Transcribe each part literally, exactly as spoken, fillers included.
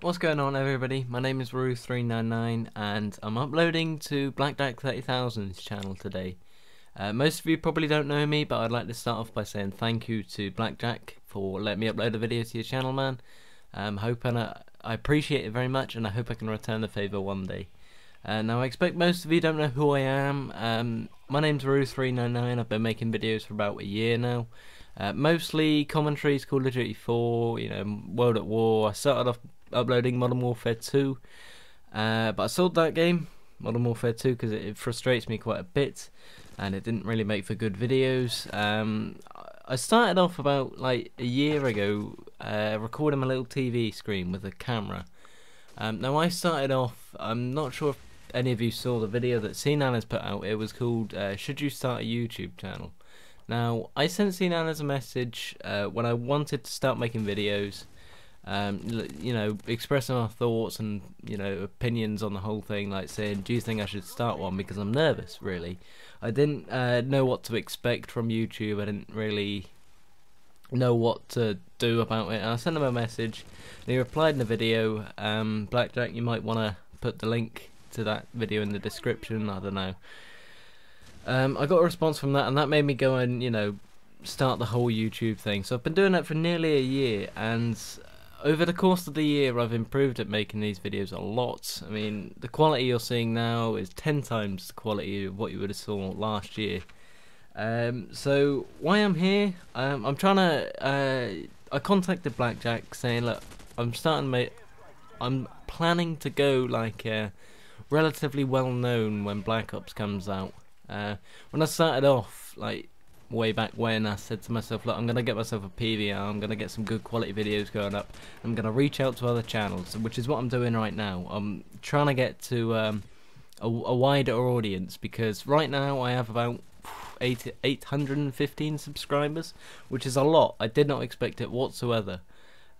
What's going on, everybody? My name is Rue three nine nine and I'm uploading to Blackjack three thousand's channel today. Uh, most of you probably don't know me, but I'd like to start off by saying thank you to Blackjack for letting me upload a video to your channel, man. Um, hoping I, I appreciate it very much, and I hope I can return the favour one day. Uh, now, I expect most of you don't know who I am. Um, my name's Rue three nine nine, I've been making videos for about a year now. Uh, mostly commentaries, Call of Duty four, you know, World at War. I started off uploading Modern Warfare two, uh, but I sold that game, Modern Warfare two, because it, it frustrates me quite a bit, and it didn't really make for good videos. Um, I started off about like a year ago, uh, recording my little T V screen with a camera. Um, now I started off, I'm not sure if any of you saw the video that Seananners put out. It was called, uh, Should You Start a YouTube Channel? Now, I sent Seananners a message uh, when I wanted to start making videos, um, you know, expressing our thoughts and, you know, opinions on the whole thing, like saying, do you think I should start one, because I'm nervous, really. I didn't uh, know what to expect from YouTube, I didn't really know what to do about it, and I sent him a message, and he replied in the video. um, Blackjack, you might want to put the link to that video in the description, I don't know. Um, I got a response from that, and that made me go and, you know, start the whole YouTube thing. So I've been doing that for nearly a year, and over the course of the year I've improved at making these videos a lot. I mean, the quality you're seeing now is ten times the quality of what you would have saw last year. Um, so why I'm here, um, I'm trying to, uh, I contacted Blackjack saying, look, I'm starting to make, I'm planning to go like uh, relatively well known when Black Ops comes out. Uh, when I started off, like, way back when, I said to myself, look, I'm going to get myself a P V R, I'm going to get some good quality videos going up, I'm going to reach out to other channels, which is what I'm doing right now. I'm trying to get to um, a, a wider audience, because right now I have about eight hundred fifteen subscribers, which is a lot. I did not expect it whatsoever.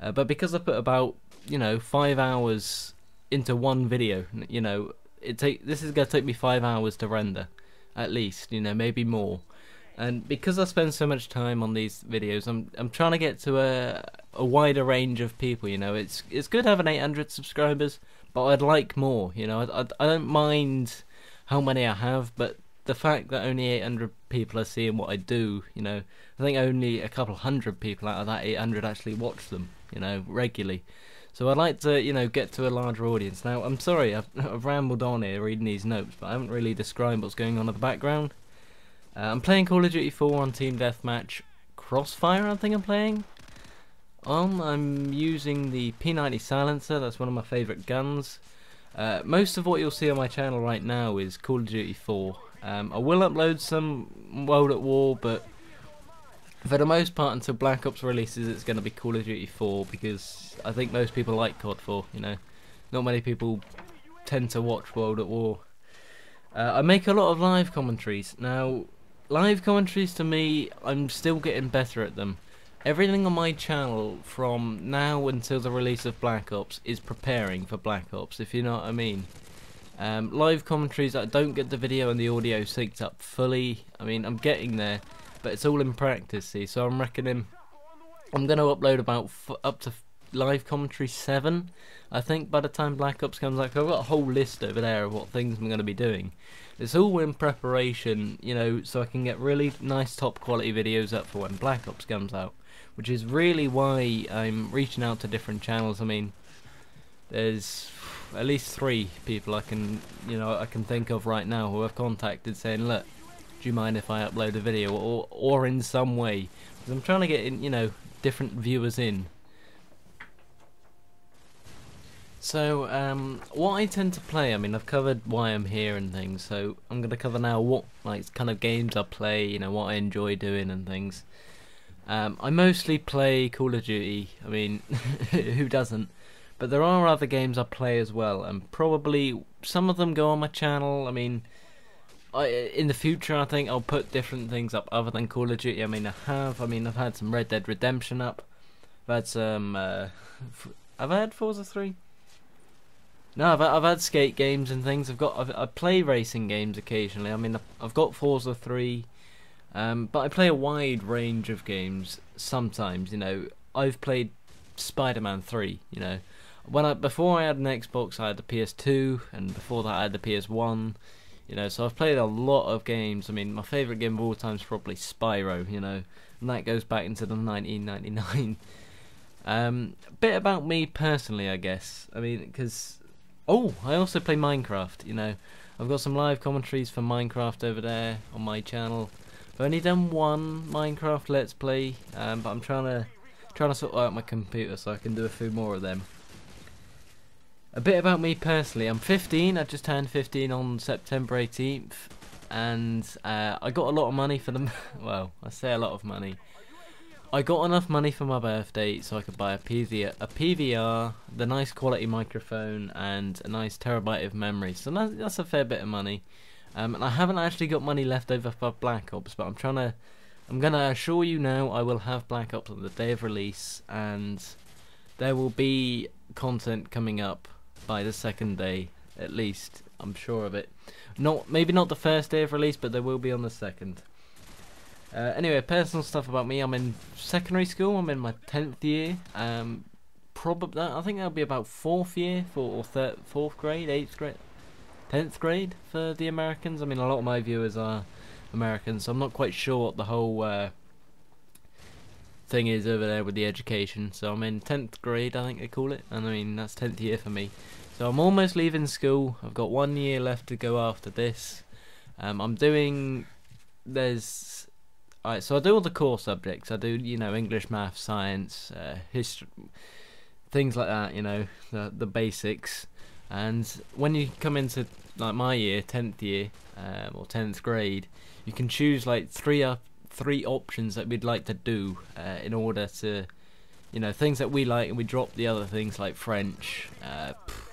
Uh, but because I put about, you know, five hours into one video, you know, it take, this is going to take me five hours to render. At least, you know, maybe more. And because I spend so much time on these videos, I'm I'm trying to get to a a wider range of people. You know, it's it's good having eight hundred subscribers, but I'd like more. You know, I, I I don't mind how many I have, but the fact that only eight hundred people are seeing what I do, you know, I think only a couple hundred people out of that eight hundred actually watch them, you know, regularly. So I'd like to, you know, get to a larger audience. Now, I'm sorry, I've, I've rambled on here reading these notes, but I haven't really described what's going on in the background. Uh, I'm playing Call of Duty four on Team Deathmatch Crossfire, I think I'm playing. Um, I'm using the P ninety silencer, that's one of my favourite guns. Uh, most of what you'll see on my channel right now is Call of Duty four. Um, I will upload some World at War, but for the most part, until Black Ops releases, it's going to be Call of Duty four, because I think most people like C O D four, you know. Not many people tend to watch World at War. Uh, I make a lot of live commentaries. Now, live commentaries to me, I'm still getting better at them. Everything on my channel from now until the release of Black Ops is preparing for Black Ops, if you know what I mean. Um, live commentaries, I don't get the video and the audio synced up fully. I mean, I'm getting there, but it's all in practice, see, so I'm reckoning I'm going to upload about f up to live commentary seven, I think, by the time Black Ops comes out. I've got a whole list over there of what things I'm going to be doing. It's all in preparation, you know, so I can get really nice top quality videos up for when Black Ops comes out, which is really why I'm reaching out to different channels. I mean, there's at least three people I can, you know, I can think of right now who I've contacted saying, look, do you mind if I upload a video, or or in some way? Because I'm trying to get, in, you know, different viewers in. So, um, what I tend to play, I mean, I've covered why I'm here and things, so I'm going to cover now what, like, kind of games I play, you know, what I enjoy doing and things. Um, I mostly play Call of Duty, I mean, who doesn't? But there are other games I play as well, and probably some of them go on my channel. I mean, I, in the future, I think I'll put different things up other than Call of Duty. I mean, I have. I mean, I've had some Red Dead Redemption up. I've had some. Uh, have I had Forza three? No, I've, I've had skate games and things. I've got. I've, I play racing games occasionally. I mean, I've, I've got Forza three, um, but I play a wide range of games sometimes. You know, I've played Spider-Man three. You know, when I before I had an Xbox, I had the P S two, and before that I had the P S one. You know, so I've played a lot of games. I mean, my favourite game of all time is probably Spyro, you know, and that goes back into the nineteen ninety-nine. Um, a bit about me personally, I guess. I mean, because... Oh, I also play Minecraft, you know. I've got some live commentaries for Minecraft over there on my channel. I've only done one Minecraft Let's Play, um, but I'm trying to, trying to sort out my computer so I can do a few more of them. A bit about me personally, I'm fifteen, I just turned fifteen on September eighteenth, and uh, I got a lot of money for the, well, I say a lot of money, I got enough money for my birthday so I could buy a P V R, a P V R, the nice quality microphone, and a nice terabyte of memory, so that's, that's a fair bit of money, um, and I haven't actually got money left over for Black Ops, but I'm trying to, I'm going to assure you now I will have Black Ops on the day of release, and there will be content coming up by the second day, at least, I'm sure of it. Not maybe not the first day of release, but there will be on the second. Uh, anyway, personal stuff about me. I'm in secondary school. I'm in my tenth year. Um, probably I think that'll be about fourth year for or third, fourth grade, eighth grade, tenth grade for the Americans. I mean, a lot of my viewers are Americans, so I'm not quite sure what the whole uh, thing is over there with the education. So I'm in tenth grade, I think they call it, and I mean that's tenth year for me. So I'm almost leaving school. I've got one year left to go after this. Um, I'm doing there's, alright. So I do all the core subjects. I do you know English, math, science, uh, history, things like that. You know the the basics. And when you come into like my year, tenth year um, or tenth grade, you can choose like three up three options that we'd like to do uh, in order to, you know, things that we like, and we drop the other things like French. Uh, pff,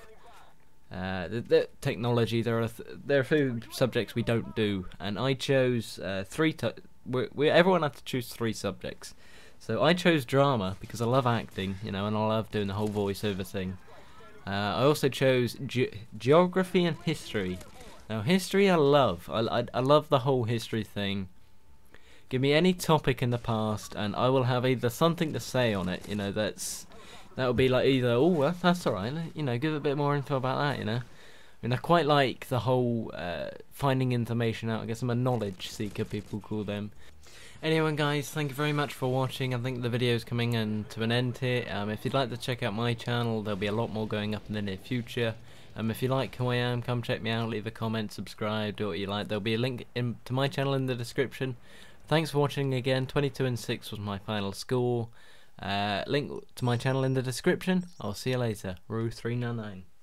Uh, the, the technology. There are th there are a few subjects we don't do, and I chose uh, three. T we're, we're, everyone had to choose three subjects, so I chose drama because I love acting, you know, and I love doing the whole voiceover thing. Uh, I also chose ge geography and history. Now, history I love. I, I I love the whole history thing. Give me any topic in the past, and I will have either something to say on it. You know, that's. That would be like either, oh, well, that's alright, you know, give a bit more info about that, you know. I mean, I quite like the whole uh, finding information out. I guess I'm a knowledge seeker, people call them. Anyway, guys, thank you very much for watching. I think the video's coming in to an end here. Um, if you'd like to check out my channel, there'll be a lot more going up in the near future. Um, if you like who I am, come check me out, leave a comment, subscribe, do what you like. There'll be a link in to my channel in the description. Thanks for watching again. twenty-two and six was my final score. Uh, link to my channel in the description. I'll see you later. Rue three nine nine.